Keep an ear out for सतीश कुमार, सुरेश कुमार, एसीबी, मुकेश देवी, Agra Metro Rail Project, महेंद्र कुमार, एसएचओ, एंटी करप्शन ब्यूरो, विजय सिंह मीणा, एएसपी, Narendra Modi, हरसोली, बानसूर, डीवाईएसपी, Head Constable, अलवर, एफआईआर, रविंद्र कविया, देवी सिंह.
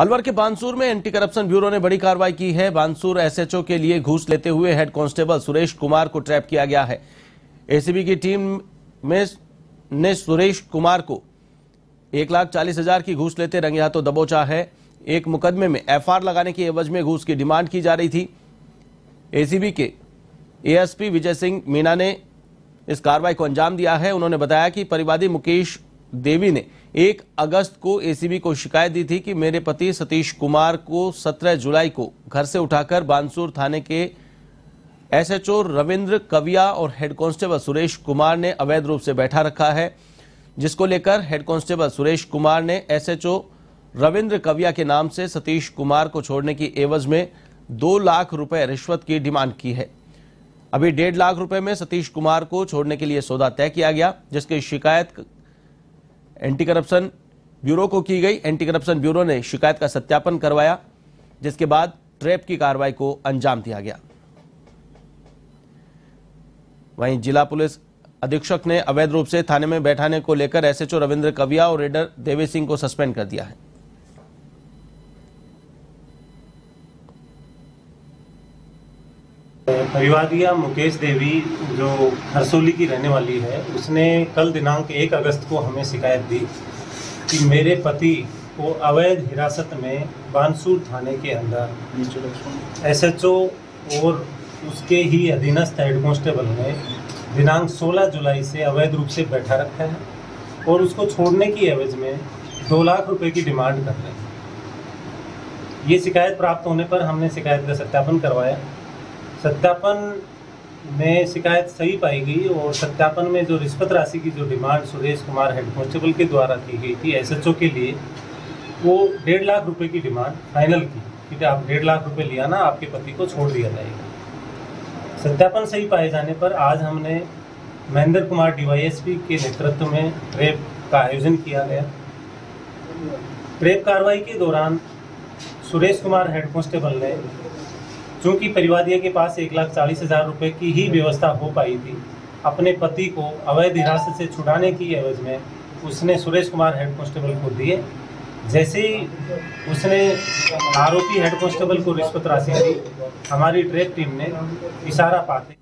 अलवर के बानसूर में एंटी करप्शन ब्यूरो ने बड़ी कार्रवाई की है। बानसूर एसएचओ के लिए घूस लेते हुए हेड कांस्टेबल सुरेश कुमार को ट्रैप किया गया है। एसीबी की टीम ने सुरेश कुमार को 1,40,000 की घूस लेते रंगे हाथों दबोचा है। एक मुकदमे में एफआईआर लगाने की एवज में घूस की डिमांड की जा रही थी। एसीबी के एएसपी विजय सिंह मीणा ने इस कार्रवाई को अंजाम दिया है। उन्होंने बताया कि परिवादी मुकेश देवी ने 1 अगस्त को एसीबी को शिकायत दी थी कि मेरे पति सतीश कुमार को 17 जुलाई को घर से उठाकर बानसूर थाने के एसएचओ रविंद्र कविया और हेड कांस्टेबल सुरेश कुमार ने अवैध रूप से बैठा रखा है, जिसको लेकर हेड कांस्टेबल सुरेश कुमार ने एसएचओ रविंद्र कविया के नाम से सतीश कुमार को छोड़ने की एवज में 2 लाख रुपए रिश्वत की डिमांड की है। अभी 1.5 लाख रुपए में सतीश कुमार को छोड़ने के लिए सौदा तय किया गया, जिसकी शिकायत एंटी करप्शन ब्यूरो को की गई। एंटी करप्शन ब्यूरो ने शिकायत का सत्यापन करवाया, जिसके बाद ट्रैप की कार्रवाई को अंजाम दिया गया। वहीं जिला पुलिस अधीक्षक ने अवैध रूप से थाने में बैठाने को लेकर एसएचओ रविंद्र कविया और रेडर देवी सिंह को सस्पेंड कर दिया है। परिवादिया मुकेश देवी जो हरसोली की रहने वाली है, उसने कल दिनांक 1 अगस्त को हमें शिकायत दी कि मेरे पति को अवैध हिरासत में बानसूर थाने के अंदर एसएचओ और उसके ही अधीनस्थ हेड कांस्टेबल ने दिनांक 16 जुलाई से अवैध रूप से बैठा रखा है और उसको छोड़ने की एवज में 2 लाख रुपए की डिमांड कर रहे हैं। ये शिकायत प्राप्त होने पर हमने शिकायत का सत्यापन करवाया। सत्यापन में शिकायत सही पाई गई और सत्यापन में जो रिश्वत राशि की जो demand सुरेश कुमार head constable के द्वारा की गई थी एसएचओ के लिए, वो 1.5 लाख रुपये की डिमांड फाइनल की कि आप 1.5 लाख रुपये लिया ना, आपके पति को छोड़ दिया जाएगा। सत्यापन सही पाए जाने पर आज हमने महेंद्र कुमार डीवाईएसपी के नेतृत्व में ट्रैप का आयोजन किया गया। ट्रैप कार्रवाई के दौरान सुरेश कुमार हेड कांस्टेबल ने, चूँकि परिवादिया के पास 1,40,000 रुपये की ही व्यवस्था हो पाई थी, अपने पति को अवैध हिरासत से छुड़ाने की एवज में उसने सुरेश कुमार हेड कांस्टेबल को दिए। जैसे ही उसने आरोपी हेड कांस्टेबल को रिश्वत राशि दी, हमारी ट्रैप टीम ने इशारा पाते